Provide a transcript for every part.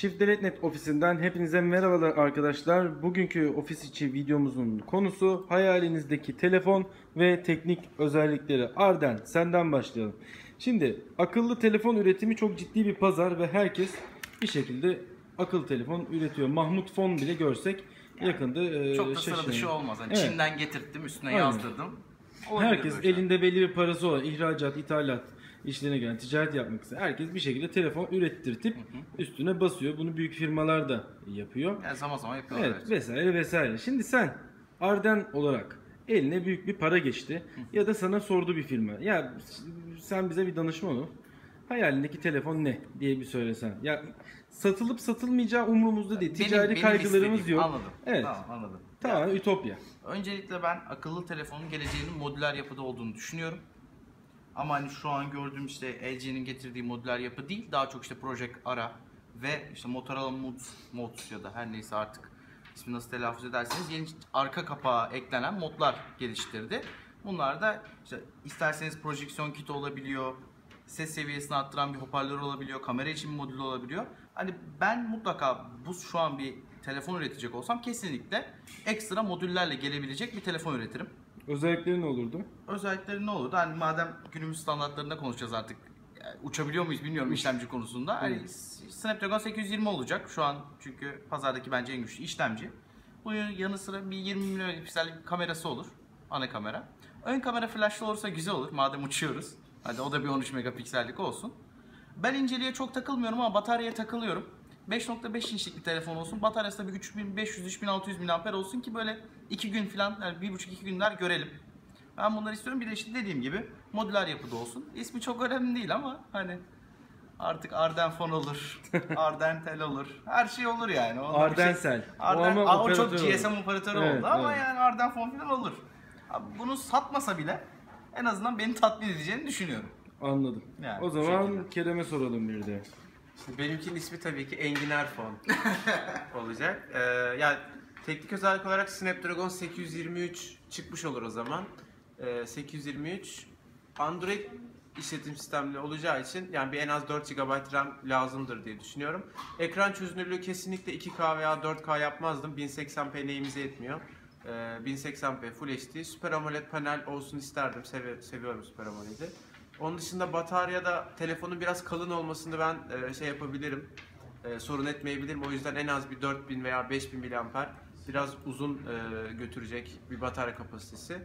ShiftDelete.Net ofisinden hepinize merhabalar arkadaşlar. Bugünkü ofis içi videomuzun konusu hayalinizdeki telefon ve teknik özellikleri. Arden, senden başlayalım. Şimdi akıllı telefon üretimi çok ciddi bir pazar ve herkes bir şekilde akıllı telefon üretiyor. Mahmut Fon bile görsek yani, yakında çok da sıra dışı olmaz. Hani evet. Çin'den getirttim, üstüne aynen yazdırdım. Olabilir. Herkes elinde belli bir parası olan, ihracat, ithalat işlerine gelen, ticaret yapmak isteyen herkes bir şekilde telefon ürettirtip üstüne basıyor. Bunu büyük firmalar da yapıyor. Yani zaman zaman yapıyorlar. Evet, vesaire vesaire. Şimdi sen Arden olarak eline büyük bir para geçti ya da sana sordu bir firma. Ya sen bize bir danışman ol. Hayalindeki telefon ne diye bir söylesen. Ya satılıp satılmayacağı umurumuzda değil. Ticari kaygılarımız yok. Anladım. Evet. Tamam, anladım. Tamam, yani, ütopya. Öncelikle ben akıllı telefonun geleceğinin modüler yapıda olduğunu düşünüyorum. Ama hani şu an gördüğüm işte LG'nin getirdiği modüler yapı değil, daha çok işte Project Ara ve işte Motorola Mods ya da her neyse artık ismi nasıl telaffuz ederseniz yeni arka kapağa eklenen modlar geliştirdi. Bunlar da işte isterseniz projeksiyon kiti olabiliyor, ses seviyesini arttıran bir hoparlör olabiliyor, kamera için bir modül olabiliyor. Hani ben mutlaka bu şu an bir telefon üretecek olsam kesinlikle ekstra modüllerle gelebilecek bir telefon üretirim. Özellikleri ne olurdu? Özellikleri ne olurdu? Hani madem günümüz standartlarında konuşacağız artık. Yani uçabiliyor muyuz bilmiyorum işlemci konusunda. Hani Snapdragon 820 olacak şu an çünkü pazardaki bence en güçlü işlemci. Bunun yanı sıra bir 20 megapiksellik kamerası olur. Ana kamera. Ön kamera flashlı olursa güzel olur madem uçuyoruz. Hadi o da bir 13 megapiksellik olsun. Ben inceliğe çok takılmıyorum ama bataryaya takılıyorum. 5.5 inçlik bir telefon olsun. Bataryası da bir 3500-3600 mAh olsun ki böyle 2 gün falan, yani 1,5-2 günler görelim. Ben bunları istiyorum. Bir de işte dediğim gibi modüler yapıda olsun. İsmi çok önemli değil ama hani artık Arden Fon olur, Arden Tel olur. Her şey olur yani. Ondan Ardensel. Şey, Arden, o çok GSM olur. Operatörü evet, oldu ama evet. Yani Arden Fon falan olur. Abi bunu satmasa bile en azından beni tatmin edeceğini düşünüyorum. Anladım. Yani o zaman Kerem'e soralım bir de. Benimkinin ismi tabii ki Enginar Fon olacak. Yani teknik özellik olarak Snapdragon 823 çıkmış olur o zaman. 823 Android işletim sistemli olacağı için yani bir en az 4 GB RAM lazımdır diye düşünüyorum. Ekran çözünürlüğü kesinlikle 2K veya 4K yapmazdım. 1080p neyimize yetmiyor. 1080p Full HD. Super AMOLED panel olsun isterdim. Seviyorum Super AMOLED'i. Onun dışında bataryada telefonun biraz kalın olmasını ben şey yapabilirim, sorun etmeyebilirim. O yüzden en az bir 4000 veya 5000 mAh biraz uzun götürecek bir batarya kapasitesi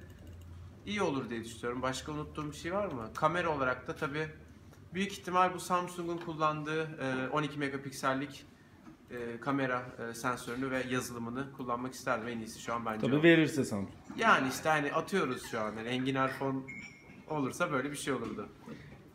iyi olur diye düşünüyorum. Başka unuttuğum bir şey var mı? Kamera olarak da tabii büyük ihtimal bu Samsung'un kullandığı 12 megapiksellik kamera sensörünü ve yazılımını kullanmak isterdim. En iyisi şu an bence tabii o. Verirse Samsung. Yani işte hani atıyoruz şu an. Yani Enginar Fon olursa böyle bir şey olurdu.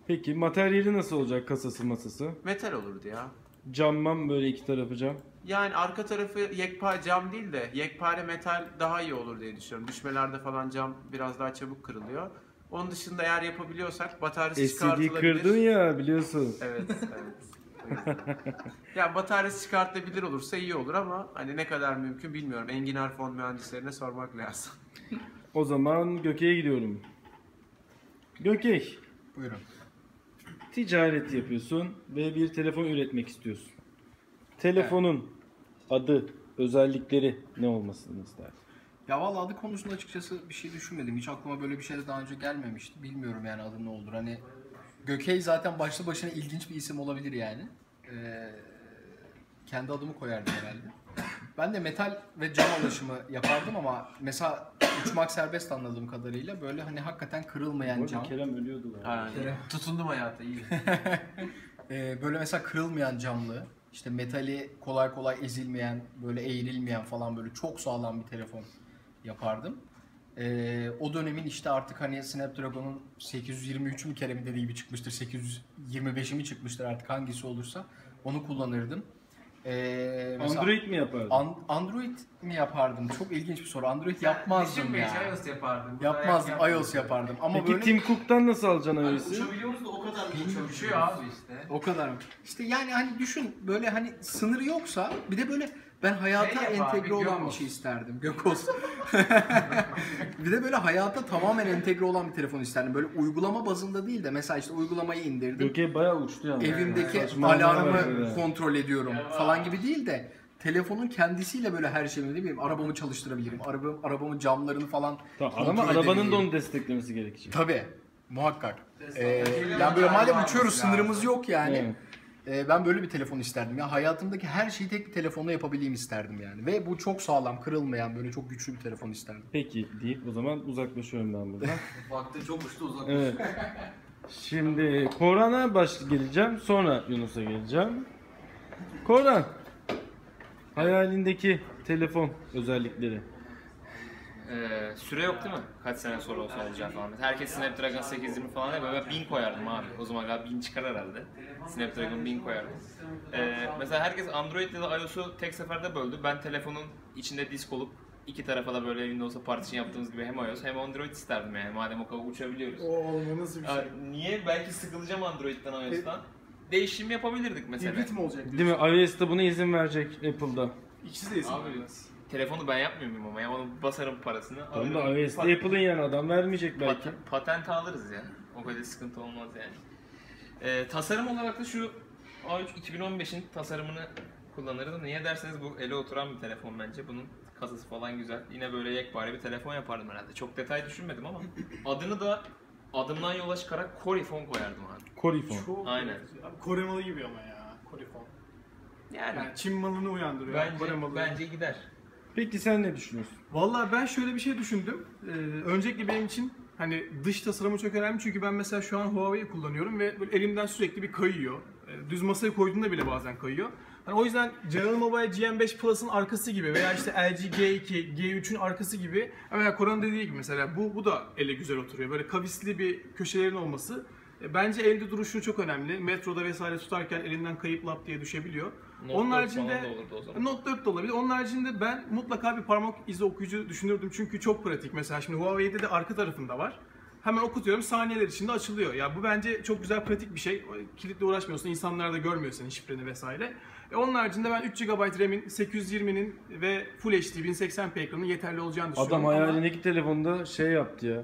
Peki materyali nasıl olacak, kasası masası? Metal olurdu ya. Camman böyle iki tarafı cam. Yani arka tarafı yekpare cam değil de yekpare metal daha iyi olur diye düşünüyorum. Düşmelerde falan cam biraz daha çabuk kırılıyor. Onun dışında eğer yapabiliyorsak bataryası çıkartılabilir. Kırdın ya biliyorsun. Evet, evet. Ya bataryası çıkartılabilir olursa iyi olur ama hani ne kadar mümkün bilmiyorum. Enginar Fon mühendislerine sormak lazım. O zaman Göke'ye gidiyorum. Gökey, buyurun. Ticaret yapıyorsun ve bir telefon üretmek istiyorsun. Telefonun evet. Adı, özellikleri ne olmasını ister? Ya vallahi adı konusunda açıkçası bir şey düşünmedim. Hiç aklıma böyle bir şey de daha önce gelmemişti. Bilmiyorum yani adı ne olur. Hani Gökey zaten başlı başına ilginç bir isim olabilir yani. Kendi adımı koyardım herhalde. Ben de metal ve cam alaşımı yapardım ama mesela uçmak serbest anladığım kadarıyla böyle hani hakikaten kırılmayan cam. Kerem ölüyordu yani. Tutundum hayata iyi. Böyle mesela kırılmayan camlı, işte metali kolay kolay ezilmeyen, böyle eğrilmeyen falan böyle çok sağlam bir telefon yapardım. O dönemin işte artık hani Snapdragon'un 823 bir kere mi dediği gibi çıkmıştır, 825 mi çıkmıştır artık hangisi olursa onu kullanırdım. Android mi yapardın? Android mi yapardım? Çok ilginç bir soru. Android yapmazdım ya. iOS yapardım. Yapmazdım, iOS yapardım. Ama peki böyle... Tim Cook'tan nasıl alacaksın öylesi? Yani uçabiliyoruz da o kadar mı uçabiliyor abi işte? O kadar mı? İşte yani hani düşün böyle hani sınırı yoksa bir de böyle Ben hayata entegre olan bir şey isterdim. Gökos. Bir de böyle hayata tamamen entegre olan bir telefon isterdim. Böyle uygulama bazında değil de mesela işte uygulamayı indirdim. Gök'e bayağı uçtu yani. Evimdeki alarmı kontrol ediyorum falan gibi değil de telefonun kendisiyle böyle her şeyi, ne bileyim, arabamı çalıştırabilirim. Arabamın camlarını falan kontrol edebilirim. Arabanın da onu desteklemesi gerekecek. Tabii. Muhakkak. Yani böyle madem uçuyoruz, sınırımız yok yani. Evet. Ben böyle bir telefon isterdim. Ya hayatımdaki her şeyi tek bir telefonla yapabileyim isterdim yani. Ve bu çok sağlam, kırılmayan, böyle çok güçlü bir telefon isterdim. Peki deyip o zaman uzaklaşıyorum ben buradan. Vakti çok uçtu, uzaklaşıyorum. Evet. Şimdi Koran'a geleceğim, sonra Yunus'a geleceğim. Koran, hayalindeki telefon özellikleri. Süre yok değil mi? Kaç sene sonra olsa olacak falan. Herkes Snapdragon 820 falan değil. Ben 1000 koyardım abi. O zaman galiba 1000 çıkar herhalde. Snapdragon 1000 koyardım. Mesela herkes Android ile de iOS'u tek seferde böldü. Ben telefonun içinde disk olup iki tarafa da böyle Windows'a partition yaptığımız gibi hem iOS hem Android isterdim yani. Madem o kadar uçabiliyoruz. Oo, nasıl bir şey? Niye? Belki sıkılacağım Android'den, iOS'tan. Değişim yapabilirdik mesela. Hibrit mi olacak diyorsun? Değil mi? iOS'da buna izin verecek Apple'da. İkisi de izin vermez. Telefonu ben yapmıyor muyum ama ya, onu basarım parasını. Tamam da iOS'de Apple'ın yani, adam vermeyecek belki. Patent alırız ya, o kadar sıkıntı olmaz yani. Tasarım olarak da şu A3 2015'in tasarımını kullanırdım. Niye derseniz bu ele oturan bir telefon bence. Bunun kasası falan güzel. Yine böyle yekpare bir telefon yapardım herhalde. Çok detay düşünmedim ama adını da adımdan yola çıkarak Corifon koyardım abi. Corifon. Aynen. Kore malı gibi ama ya, Corifon. Yani Çin malını uyandırıyor. Bence gider. Peki sen ne düşünüyorsun? Vallahi ben şöyle bir şey düşündüm. Öncelikle benim için hani dış tasarımı çok önemli, çünkü ben mesela şu an Huawei'yi kullanıyorum ve böyle elimden sürekli bir kayıyor. Düz masaya koyduğunda bile bazen kayıyor. Yani o yüzden General Mobile GM5 Plus'ın arkası gibi veya işte LG G2, G3'ün arkası gibi, veya Koran'ın dediği gibi mesela bu da ele güzel oturuyor. Böyle kavisli bir köşelerin olması. Bence elde duruşu çok önemli. Metroda vesaire tutarken elinden kayıp lap diye düşebiliyor. Onun haricinde Note 4 de olabilir. Onun haricinde ben mutlaka bir parmak izi okuyucu düşünürdüm. Çünkü çok pratik. Mesela şimdi Huawei'de de arka tarafında var. Hemen okutuyorum, saniyeler içinde açılıyor. Ya yani bu bence çok güzel, pratik bir şey. Kilitle uğraşmıyorsun, insanlar da görmüyor senin şifreni vesaire. Onun haricinde ben 3 GB RAM'in, 820'nin ve Full HD 1080p ekranın yeterli olacağını düşünüyorum. Adam hayalindeki telefonda şey yaptı ya.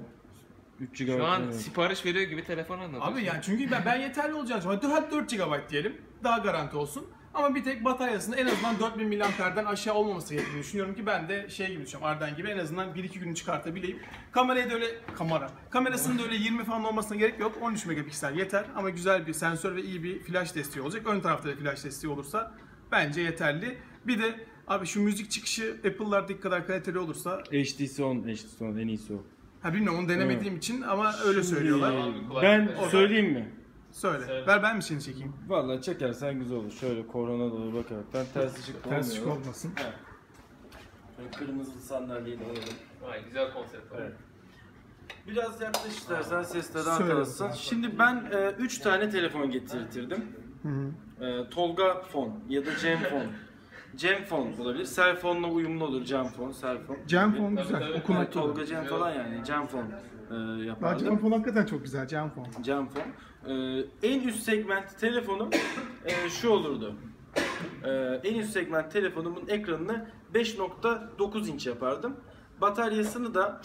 Şu an yani sipariş veriyor gibi telefon anlatıyor. Abi yani çünkü ben yeterli olacağını düşünüyorum. Hadi 4 GB diyelim, daha garanti olsun. Ama bir tek bataryasında en azından 4000 mAh'den aşağı olmaması gerektiğini düşünüyorum ki ben de şey gibi düşünüyorum, Arden gibi en azından 1-2 günü çıkartabileyim. Kamerayı da öyle, kamerasının da öyle 20 falan olmasına gerek yok. 13 megapiksel yeter ama güzel bir sensör ve iyi bir flash desteği olacak. Ön tarafta da flash desteği olursa bence yeterli. Bir de abi şu müzik çıkışı Apple'lardaki kadar kaliteli olursa. HTC 10 en iyisi o. Ha bilmiyorum, onu denemediğim için ama öyle söylüyorlar. Ben söyleyeyim mi? Söyle. Ben mi seni çekeyim? Vallahi çekersen güzel olur. Şöyle Korona doğru bakarak. Ben ters çık olmasın. Evet. Kırmızı sandalyeyi de alalım. Vay, güzel konsept. Evet. Biraz yaklaş istersen, sesle rahat alasın. Şimdi ben 3 tane telefon getirtirdim. Tolga fon ya da Cem fon. Cem fon olabilir. Selfonla uyumlu olur. Cem fon güzel. Okumak Tolga Cem falan yani. Cem fon yapardım. Cem fon hakikaten çok güzel. Cem fon. En üst segment telefonum şu olurdu. En üst segment telefonumun ekranını 5.9 inç yapardım. Bataryasını da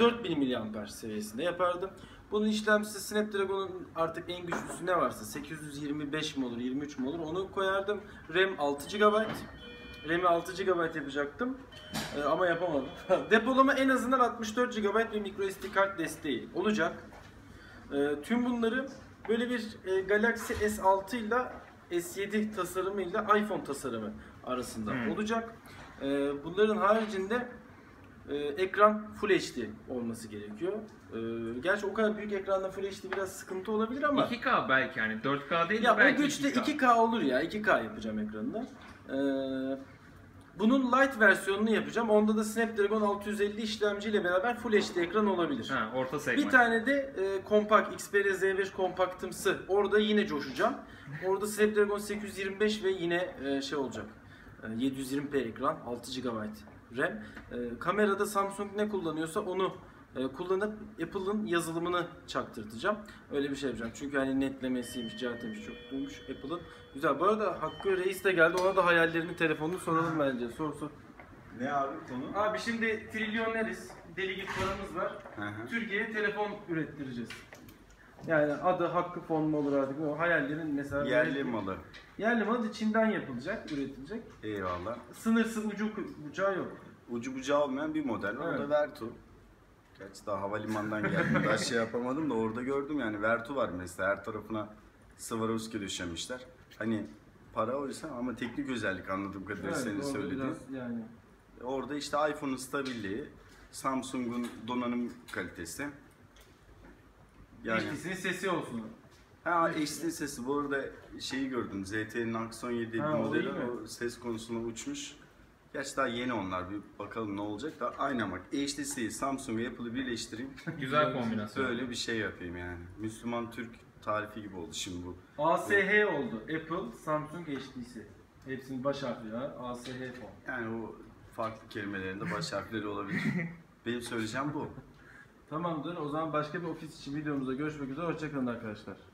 4000 mAh seviyesinde yapardım. Bunun işlemcisi Snapdragon'un artık en güçlüsü ne varsa, 825 mi olur, 23 mi olur, onu koyardım. RAM 6 GB. RAM'i 6 GB yapacaktım ama yapamadım. Depolama en azından 64 GB bir microSD kart desteği olacak. Tüm bunları böyle bir Galaxy S6 ile S7 tasarımı ile iPhone tasarımı arasında olacak. Bunların haricinde ekran Full HD olması gerekiyor. Gerçi o kadar büyük ekranda Full HD biraz sıkıntı olabilir ama 2K belki, yani 4K değil ya, belki o güçte 2K olur ya, 2K yapacağım ekranını. Bunun Lite versiyonunu yapacağım. Onda da Snapdragon 650 işlemciyle beraber Full HD ekran olabilir. Ha, orta segment. Bir tane de kompakt, Xperia Z5 kompaktımsı. Orada yine coşacağım. Orada Snapdragon 825 ve yine şey olacak. 720p ekran, 6 GB RAM. Kamerada Samsung ne kullanıyorsa onu kullanıp Apple'ın yazılımını çaktırtacağım. Öyle bir şey yapacağım. Çünkü hani netlemesiymiş, cihazmış, çok bulmuş Apple'ın. Güzel. Bu arada Hakkı Reis de geldi. Ona da hayallerini, telefonunu soralım bence. Sorusu. Ne abi konu? Abi şimdi trilyoneriz. Deli gibi paramız var. Türkiye'ye telefon ürettireceğiz. Yani adı Hakkı Fon mu olur artık? O hayallerin mesela... Yerli malı. Yerli malı Çin'den yapılacak, üretilecek. Eyvallah. Sınırsız, ucu bucağı yok. Ucu bucağı olmayan bir model var. Evet. O da Vertu. Gerçi daha havalimanından geldim. Daha şey yapamadım da orada gördüm yani. Vertu var mesela. Her tarafına Swarovski döşemişler. Hani para oysa ama teknik özellik anladığım kadarıyla evet, senin söylediğin. Yani. Orada işte iPhone'un stabilliği, Samsung'un donanım kalitesi. Yani. HTC'nin sesi olsun. Ha, HTC'nin sesi. Bu arada şeyi gördüm, ZTE'nin Axon 7 modeli, o ses konusunda uçmuş. Gerçi daha yeni onlar, bir bakalım ne olacak da. Aynen bak, HTC'yi, Samsung'u, Apple'ı birleştireyim. Güzel kombinasyon. Böyle bir şey yapayım yani. Müslüman Türk tarifi gibi oldu şimdi bu. ASH oldu. Apple, Samsung, HTC. Hepsinin baş harfi ya. ASH fon. Yani o farklı kelimelerin de baş harfleri olabilir. Benim söyleyeceğim bu. Tamamdır. O zaman başka bir ofis için videomuzda görüşmek üzere. Hoşçakalın arkadaşlar.